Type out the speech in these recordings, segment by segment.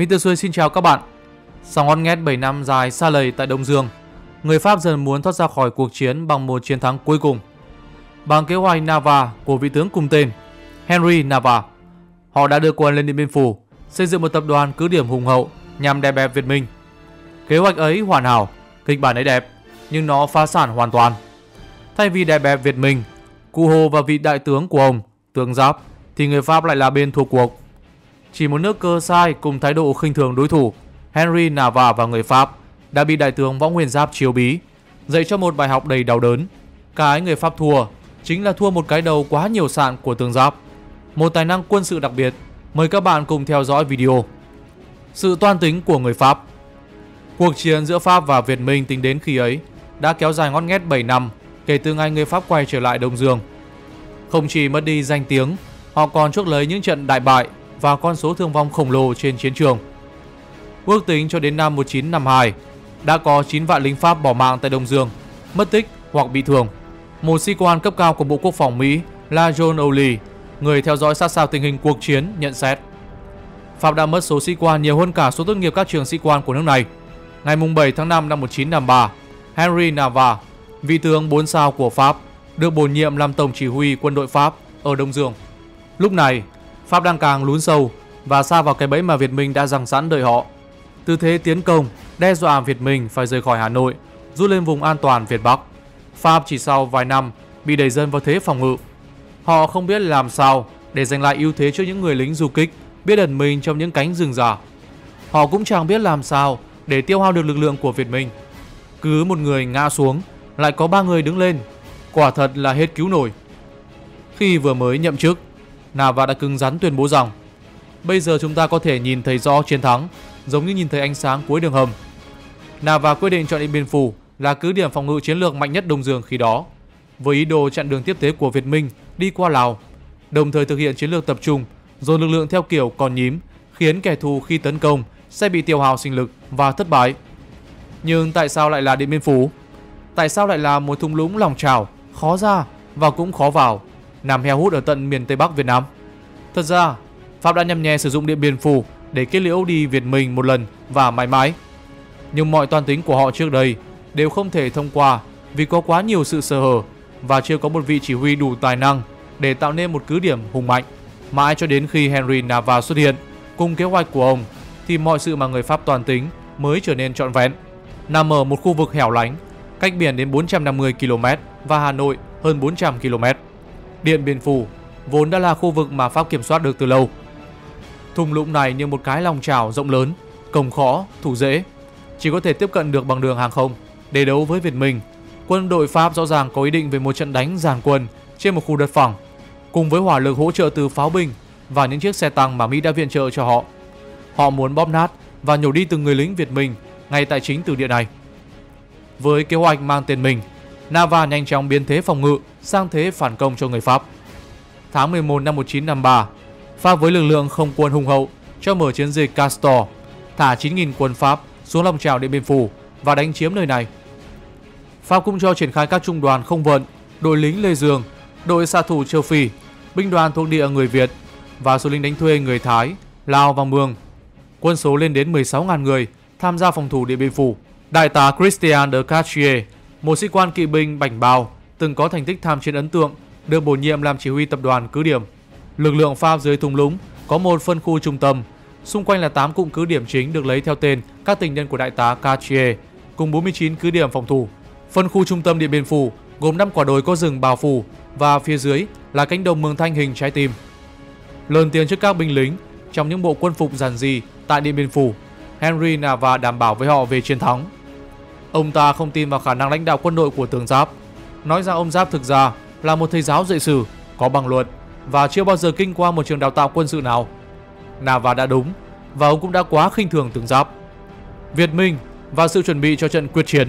Mr Xuôi xin chào các bạn. Sau ngót nghét 7 năm dài xa lầy tại Đông Dương, người Pháp dần muốn thoát ra khỏi cuộc chiến bằng một chiến thắng cuối cùng. Bằng kế hoạch Navarre của vị tướng cùng tên Henri Navarre, họ đã đưa quân lên Điện Biên Phủ, xây dựng một tập đoàn cứ điểm hùng hậu nhằm đè bẹp Việt Minh. Kế hoạch ấy hoàn hảo, kịch bản ấy đẹp, nhưng nó phá sản hoàn toàn. Thay vì đè bẹp Việt Minh, cụ Hồ và vị đại tướng của ông, tướng Giáp, thì người Pháp lại là bên thua cuộc. Chỉ một nước cờ sai cùng thái độ khinh thường đối thủ, Henri Navarre và người Pháp đã bị đại tướng Võ Nguyên Giáp chiếu bí, dạy cho một bài học đầy đau đớn. Cái người Pháp thua chính là thua một cái đầu quá nhiều sạn của tướng Giáp, một tài năng quân sự đặc biệt. Mời các bạn cùng theo dõi video Sự toan tính của người Pháp. Cuộc chiến giữa Pháp và Việt Minh tính đến khi ấy đã kéo dài ngót nghét 7 năm kể từ ngày người Pháp quay trở lại Đông Dương. Không chỉ mất đi danh tiếng, họ còn chuốc lấy những trận đại bại và con số thương vong khổng lồ trên chiến trường. Ước tính cho đến năm 1952, đã có 9 vạn lính Pháp bỏ mạng tại Đông Dương, mất tích hoặc bị thương. Một sĩ quan cấp cao của Bộ Quốc phòng Mỹ là John Aulie, người theo dõi sát sao tình hình cuộc chiến, nhận xét: Pháp đã mất số sĩ quan nhiều hơn cả số tốt nghiệp các trường sĩ quan của nước này. Ngày 7 tháng 5 năm 1953, Henri Navarre, vị tướng 4 sao của Pháp, được bổ nhiệm làm tổng chỉ huy quân đội Pháp ở Đông Dương. Lúc này, Pháp đang càng lún sâu và xa vào cái bẫy mà Việt Minh đã giằng sẵn đợi họ. Tư thế tiến công đe dọa Việt Minh phải rời khỏi Hà Nội, rút lên vùng an toàn Việt Bắc. Pháp chỉ sau vài năm bị đẩy dần vào thế phòng ngự. Họ không biết làm sao để giành lại ưu thế trước những người lính du kích biết ẩn mình trong những cánh rừng già. Họ cũng chẳng biết làm sao để tiêu hao được lực lượng của Việt Minh. Cứ một người ngã xuống lại có 3 người đứng lên, quả thật là hết cứu nổi. Khi vừa mới nhậm chức, Navarre đã cứng rắn tuyên bố rằng: Bây giờ chúng ta có thể nhìn thấy rõ chiến thắng, giống như nhìn thấy ánh sáng cuối đường hầm. Navarre quyết định chọn Điện Biên Phủ là cứ điểm phòng ngự chiến lược mạnh nhất Đông Dương khi đó, với ý đồ chặn đường tiếp tế của Việt Minh đi qua Lào, đồng thời thực hiện chiến lược tập trung dồn lực lượng theo kiểu còn nhím, khiến kẻ thù khi tấn công sẽ bị tiêu hao sinh lực và thất bại. Nhưng tại sao lại là Điện Biên Phủ? Tại sao lại là một thung lũng lòng trào, khó ra và cũng khó vào, nằm heo hút ở tận miền Tây Bắc Việt Nam? Thật ra, Pháp đã nhằm nhè sử dụng Điện Biên Phủ để kết liễu đi Việt Minh một lần và mãi mãi. Nhưng mọi toan tính của họ trước đây đều không thể thông qua vì có quá nhiều sự sơ hở và chưa có một vị chỉ huy đủ tài năng để tạo nên một cứ điểm hùng mạnh. Mãi cho đến khi Henri Navarre xuất hiện cùng kế hoạch của ông thì mọi sự mà người Pháp toàn tính mới trở nên trọn vẹn. Nằm ở một khu vực hẻo lánh, cách biển đến 450 km và Hà Nội hơn 400 km. Điện Biên Phủ vốn đã là khu vực mà Pháp kiểm soát được từ lâu. Thung lũng này như một cái lòng trào rộng lớn, cồng khó, thủ dễ, chỉ có thể tiếp cận được bằng đường hàng không. Để đấu với Việt Minh, quân đội Pháp rõ ràng có ý định về một trận đánh giàn quân trên một khu đất phẳng, cùng với hỏa lực hỗ trợ từ pháo binh và những chiếc xe tăng mà Mỹ đã viện trợ cho họ. Họ muốn bóp nát và nhổ đi từng người lính Việt Minh ngay tại chính từ địa này. Với kế hoạch mang tên mình, Navarre nhanh chóng biến thế phòng ngự sang thế phản công cho người Pháp. Tháng 11 năm 1953, Pháp với lực lượng không quân hùng hậu cho mở chiến dịch Castor, thả 9.000 quân Pháp xuống lòng trào Điện Biên Phủ và đánh chiếm nơi này. Pháp cũng cho triển khai các trung đoàn không vận, đội lính Lê Dương, đội xạ thủ châu Phi, binh đoàn thuộc địa người Việt và số lính đánh thuê người Thái, Lào và Mường. Quân số lên đến 16.000 người tham gia phòng thủ Điện Biên Phủ. Đại tá Christian de Castries, một sĩ quan kỵ binh bảnh bao từng có thành tích tham chiến ấn tượng, được bổ nhiệm làm chỉ huy tập đoàn cứ điểm. Lực lượng Pháp dưới thung lũng có một phân khu trung tâm, xung quanh là 8 cụm cứ điểm chính được lấy theo tên các tình nhân của đại tá Castries, cùng 49 cứ điểm phòng thủ. Phân khu trung tâm Điện Biên Phủ gồm 5 quả đồi có rừng bao phủ và phía dưới là cánh đồng Mường Thanh hình trái tim. Lớn tiếng trước các binh lính trong những bộ quân phục giản dị tại Điện Biên Phủ, Henri Navarre đảm bảo với họ về chiến thắng. Ông ta không tin vào khả năng lãnh đạo quân đội của tướng Giáp, nói rằng ông Giáp thực ra là một thầy giáo dạy sử, có bằng luật và chưa bao giờ kinh qua một trường đào tạo quân sự nào. Navarre đã đúng và ông cũng đã quá khinh thường tướng Giáp, Việt Minh và sự chuẩn bị cho trận quyết chiến.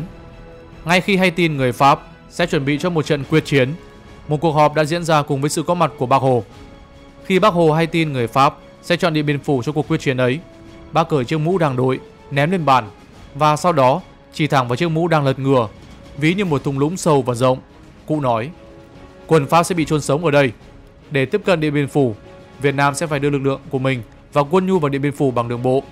Ngay khi hay tin người Pháp sẽ chuẩn bị cho một trận quyết chiến, một cuộc họp đã diễn ra cùng với sự có mặt của Bác Hồ. Khi Bác Hồ hay tin người Pháp sẽ chọn Điện Biên Phủ cho cuộc quyết chiến ấy, Bác cởi chiếc mũ đang đội, ném lên bàn và sau đó chỉ thẳng vào chiếc mũ đang lật ngửa, ví như một thung lũng sâu và rộng. Cụ nói: Quân Pháp sẽ bị chôn sống ở đây. Để tiếp cận Điện Biên Phủ, Việt Nam sẽ phải đưa lực lượng của mình và quân nhu vào Điện Biên Phủ bằng đường bộ.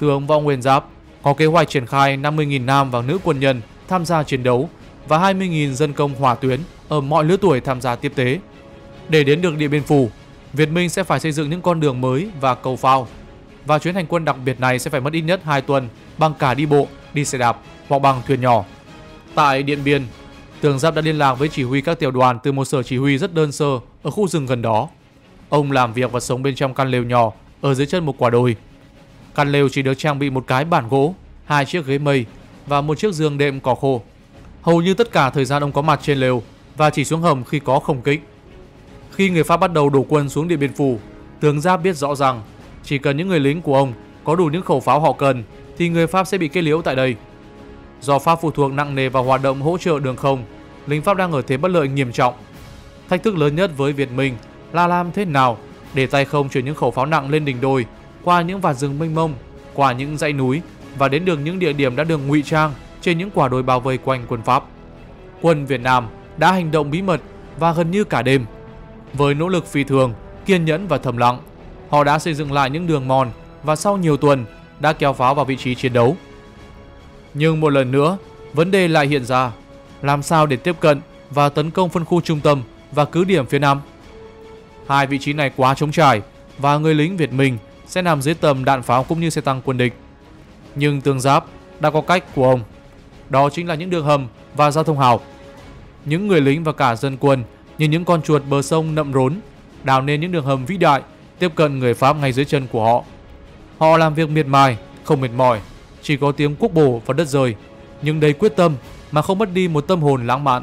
tướng Võ Nguyên Giáp có kế hoạch triển khai 50.000 nam và nữ quân nhân tham gia chiến đấu và 20.000 dân công hỏa tuyến ở mọi lứa tuổi tham gia tiếp tế. Để đến được Điện Biên Phủ, Việt Minh sẽ phải xây dựng những con đường mới và cầu phao. Và chuyến hành quân đặc biệt này sẽ phải mất ít nhất 2 tuần bằng cả đi bộ, đi xe đạp hoặc bằng thuyền nhỏ. Tại Điện Biên, Tướng Giáp đã liên lạc với chỉ huy các tiểu đoàn từ một sở chỉ huy rất đơn sơ ở khu rừng gần đó. Ông làm việc và sống bên trong căn lều nhỏ ở dưới chân một quả đồi. Căn lều chỉ được trang bị một cái bàn gỗ, 2 chiếc ghế mây và một chiếc giường đệm cỏ khô. Hầu như tất cả thời gian ông có mặt trên lều và chỉ xuống hầm khi có không kích. Khi người Pháp bắt đầu đổ quân xuống Điện Biên Phủ, Tướng Giáp biết rõ rằng chỉ cần những người lính của ông có đủ những khẩu pháo họ cần thì người Pháp sẽ bị kết liễu tại đây. Do Pháp phụ thuộc nặng nề vào hoạt động hỗ trợ đường không, lính Pháp đang ở thế bất lợi nghiêm trọng. Thách thức lớn nhất với Việt Minh là làm thế nào để tay không chuyển những khẩu pháo nặng lên đỉnh đồi, qua những vạt rừng mênh mông, qua những dãy núi và đến được những địa điểm đã được ngụy trang trên những quả đồi bao vây quanh quân Pháp. Quân Việt Nam đã hành động bí mật và gần như cả đêm. Với nỗ lực phi thường, kiên nhẫn và thầm lặng, họ đã xây dựng lại những đường mòn và sau nhiều tuần đã kéo pháo vào vị trí chiến đấu. Nhưng một lần nữa, vấn đề lại hiện ra, làm sao để tiếp cận và tấn công phân khu trung tâm và cứ điểm phía Nam. Hai vị trí này quá trống trải và người lính Việt Minh sẽ nằm dưới tầm đạn pháo cũng như xe tăng quân địch. Nhưng Tướng Giáp đã có cách của ông, đó chính là những đường hầm và giao thông hào. Những người lính và cả dân quân như những con chuột bờ sông Nậm Rốn đào nên những đường hầm vĩ đại tiếp cận người Pháp ngay dưới chân của họ. Họ làm việc miệt mài, không mệt mỏi, chỉ có tiếng cuốc bổ và đất rời, nhưng đầy quyết tâm mà không mất đi một tâm hồn lãng mạn.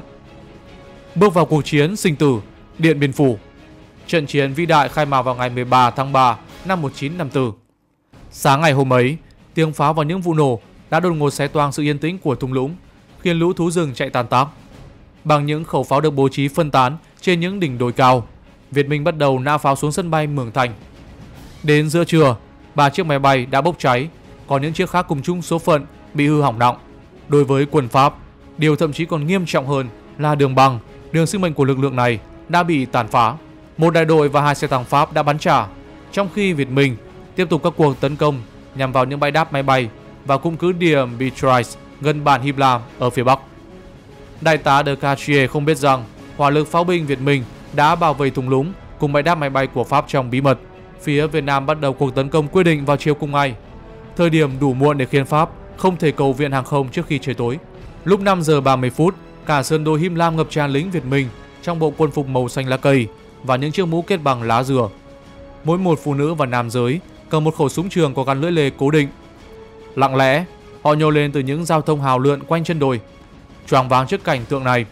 Bước vào cuộc chiến sinh tử Điện Biên Phủ, trận chiến vĩ đại khai mạc vào ngày 13 tháng 3 năm 1954. Sáng ngày hôm ấy, tiếng pháo và những vụ nổ đã đột ngột xé toang sự yên tĩnh của thung lũng, khiến lũ thú rừng chạy tán tác. Bằng những khẩu pháo được bố trí phân tán trên những đỉnh đồi cao, Việt Minh bắt đầu nã pháo xuống sân bay Mường Thanh. Đến giữa trưa, 3 chiếc máy bay đã bốc cháy, còn những chiếc khác cùng chung số phận bị hư hỏng nặng. Đối với quân Pháp, điều thậm chí còn nghiêm trọng hơn là đường băng, đường sinh mệnh của lực lượng này đã bị tàn phá. Một đại đội và 2 xe tăng Pháp đã bắn trả, trong khi Việt Minh tiếp tục các cuộc tấn công nhằm vào những bãi đáp máy bay và cũng cứ điểm Beatrice gần bản Hibla ở phía bắc. Đại tá de Castries không biết rằng hỏa lực pháo binh Việt Minh đã bảo vệ thung lũng cùng bãi đáp máy bay của Pháp trong bí mật. Phía Việt Nam bắt đầu cuộc tấn công quyết định vào chiều cùng ngày, thời điểm đủ muộn để khiến Pháp không thể cầu viện hàng không trước khi trời tối. Lúc 5 giờ 30 phút, cả sơn đồi Him Lam ngập tràn lính Việt Minh trong bộ quân phục màu xanh lá cây và những chiếc mũ kết bằng lá dừa. Mỗi một phụ nữ và nam giới cầm một khẩu súng trường có gắn lưỡi lê cố định. Lặng lẽ, họ nhô lên từ những giao thông hào lượn quanh chân đồi. Choáng váng trước cảnh tượng này,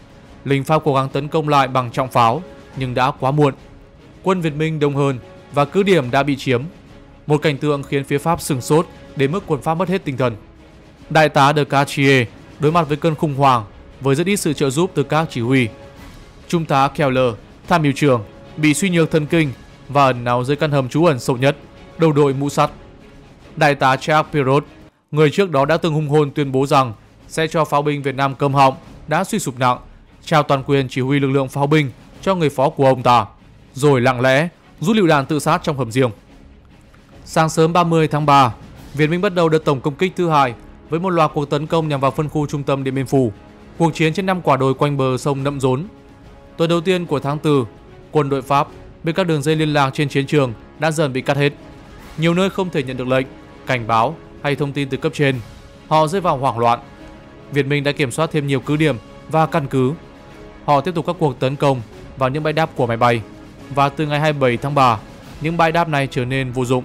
lính Pháp cố gắng tấn công lại bằng trọng pháo nhưng đã quá muộn. Quân Việt Minh đông hơn và cứ điểm đã bị chiếm. Một cảnh tượng khiến phía Pháp sửng sốt đến mức quân Pháp mất hết tinh thần. Đại tá de Castries đối mặt với cơn khủng hoảng với rất ít sự trợ giúp từ các chỉ huy. Trung tá Keller, tham mưu trưởng, bị suy nhược thần kinh và ẩn náu dưới căn hầm trú ẩn sâu nhất, đầu đội mũ sắt. Đại tá Charles Pyroth, người trước đó đã từng hung hồn tuyên bố rằng sẽ cho pháo binh Việt Nam câm họng, đã suy sụp nặng, trao toàn quyền chỉ huy lực lượng pháo binh cho người phó của ông ta, rồi lặng lẽ rút lựu đạn tự sát trong hầm riêng. Sáng sớm 30 tháng 3, Việt Minh bắt đầu đợt tổng công kích thứ hai với một loạt cuộc tấn công nhằm vào phân khu trung tâm Điện Biên Phủ, cuộc chiến trên 5 quả đồi quanh bờ sông Nậm Rốn. Tối đầu tiên của tháng 4, quân đội Pháp bên các đường dây liên lạc trên chiến trường đã dần bị cắt hết. Nhiều nơi không thể nhận được lệnh, cảnh báo hay thông tin từ cấp trên, họ rơi vào hoảng loạn. Việt Minh đã kiểm soát thêm nhiều cứ điểm và căn cứ. Họ tiếp tục các cuộc tấn công vào những bãi đáp của máy bay và từ ngày 27 tháng 3, những bãi đáp này trở nên vô dụng.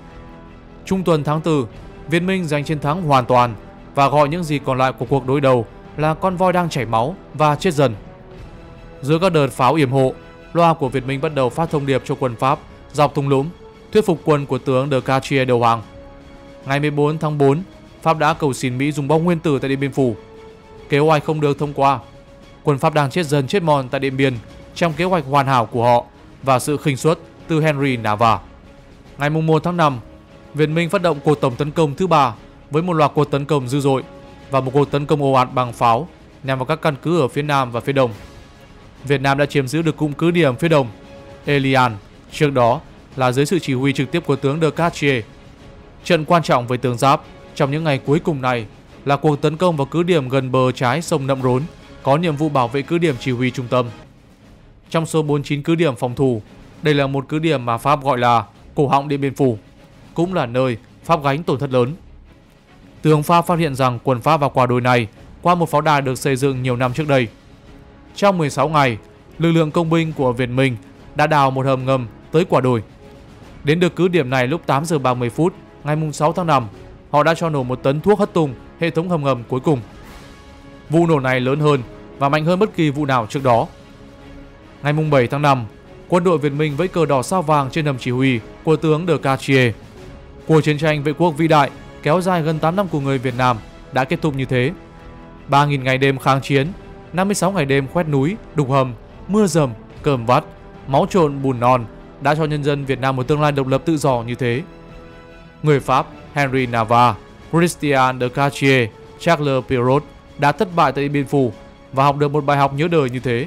Trung tuần tháng 4, Việt Minh giành chiến thắng hoàn toàn và gọi những gì còn lại của cuộc đối đầu là con voi đang chảy máu và chết dần. Giữa các đợt pháo yểm hộ, loa của Việt Minh bắt đầu phát thông điệp cho quân Pháp dọc thung lũng, thuyết phục quân của tướng de Castries đầu hàng. Ngày 14 tháng 4, Pháp đã cầu xin Mỹ dùng bom nguyên tử tại Điện Biên Phủ. Kế hoạch không được thông qua. Quân Pháp đang chết dần chết mòn tại Điện Biên trong kế hoạch hoàn hảo của họ và sự khinh suất từ Henri Navarre. Ngày 1 tháng 5, Việt Minh phát động cuộc tổng tấn công thứ 3 với một loạt cuộc tấn công dữ dội và một cuộc tấn công ồ ạt bằng pháo nhằm vào các căn cứ ở phía Nam và phía Đông. Việt Nam đã chiếm giữ được cụm cứ điểm phía Đông, Elian, trước đó là dưới sự chỉ huy trực tiếp của tướng de Castries. Trận quan trọng với tướng Giáp Trong những ngày cuối cùng này là cuộc tấn công vào cứ điểm gần bờ trái sông Nậm Rốn, có nhiệm vụ bảo vệ cứ điểm chỉ huy trung tâm. Trong số 49 cứ điểm phòng thủ, đây là một cứ điểm mà Pháp gọi là cổ họng Điện Biên Phủ, cũng là nơi Pháp gánh tổn thất lớn. Tướng Pháp phát hiện rằng quân Pháp vào quả đồi này qua một pháo đài được xây dựng nhiều năm trước đây. Trong 16 ngày, lực lượng công binh của Việt Minh đã đào một hầm ngầm tới quả đồi. Đến được cứ điểm này lúc 8 giờ 30 phút ngày 6 tháng 5, họ đã cho nổ một tấn thuốc hất tung hệ thống hầm ngầm cuối cùng. Vụ nổ này lớn hơn và mạnh hơn bất kỳ vụ nào trước đó. Ngày 7 tháng 5, quân đội Việt Minh vẫy cờ đỏ sao vàng trên hầm chỉ huy của tướng de Castries. Cuộc chiến tranh vệ quốc vĩ đại kéo dài gần 8 năm của người Việt Nam đã kết thúc như thế. 3.000 ngày đêm kháng chiến, 56 ngày đêm khoét núi, đục hầm, mưa dầm, cơm vắt, máu trộn bùn non đã cho nhân dân Việt Nam một tương lai độc lập tự do như thế. Người Pháp Henri Navarre, Christian de Castries, Charles Pyroth đã thất bại tại Điện Biên Phủ và học được một bài học nhớ đời như thế.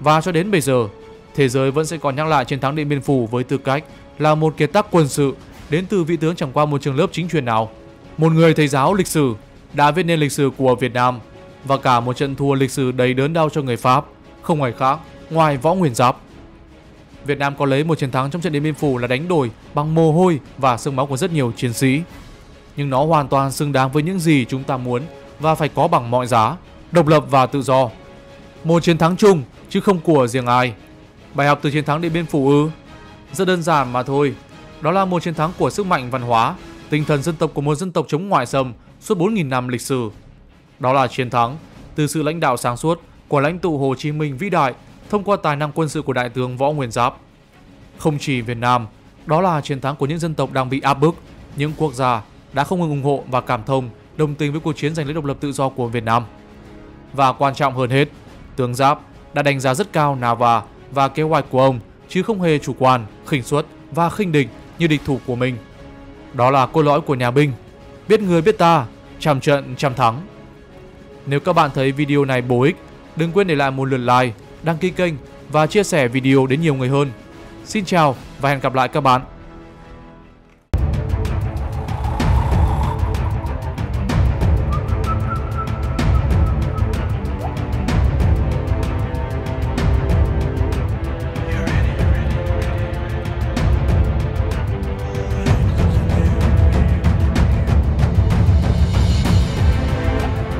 Và cho đến bây giờ, thế giới vẫn sẽ còn nhắc lại chiến thắng Điện Biên Phủ với tư cách là một kiệt tác quân sự đến từ vị tướng chẳng qua một trường lớp chính truyền nào, một người thầy giáo lịch sử đã viết nên lịch sử của Việt Nam và cả một trận thua lịch sử đầy đớn đau cho người Pháp, không ai khác ngoài Võ Nguyên Giáp. Việt Nam có lấy một chiến thắng trong trận Điện Biên Phủ là đánh đổi bằng mồ hôi và xương máu của rất nhiều chiến sĩ. Nhưng nó hoàn toàn xứng đáng với những gì chúng ta muốn và phải có bằng mọi giá, độc lập và tự do. Một chiến thắng chung chứ không của riêng ai. Bài học từ chiến thắng Điện Biên Phủ ư? Rất đơn giản mà thôi. Đó là một chiến thắng của sức mạnh văn hóa, tinh thần dân tộc của một dân tộc chống ngoại xâm suốt 4.000 năm lịch sử. Đó là chiến thắng từ sự lãnh đạo sáng suốt của lãnh tụ Hồ Chí Minh vĩ đại thông qua tài năng quân sự của đại tướng Võ Nguyên Giáp. Không chỉ Việt Nam, đó là chiến thắng của những dân tộc đang bị áp bức, những quốc gia đã không ngừng ủng hộ và cảm thông, đồng tình với cuộc chiến giành lấy độc lập tự do của Việt Nam. Và quan trọng hơn hết, tướng Giáp đã đánh giá rất cao Navarre và kế hoạch của ông chứ không hề chủ quan, khinh suất và khinh địch như địch thủ của mình. Đó là cốt lõi của nhà binh, biết người biết ta, trăm trận trăm thắng. Nếu các bạn thấy video này bổ ích, đừng quên để lại một lượt like, đăng ký kênh và chia sẻ video đến nhiều người hơn. Xin chào và hẹn gặp lại các bạn.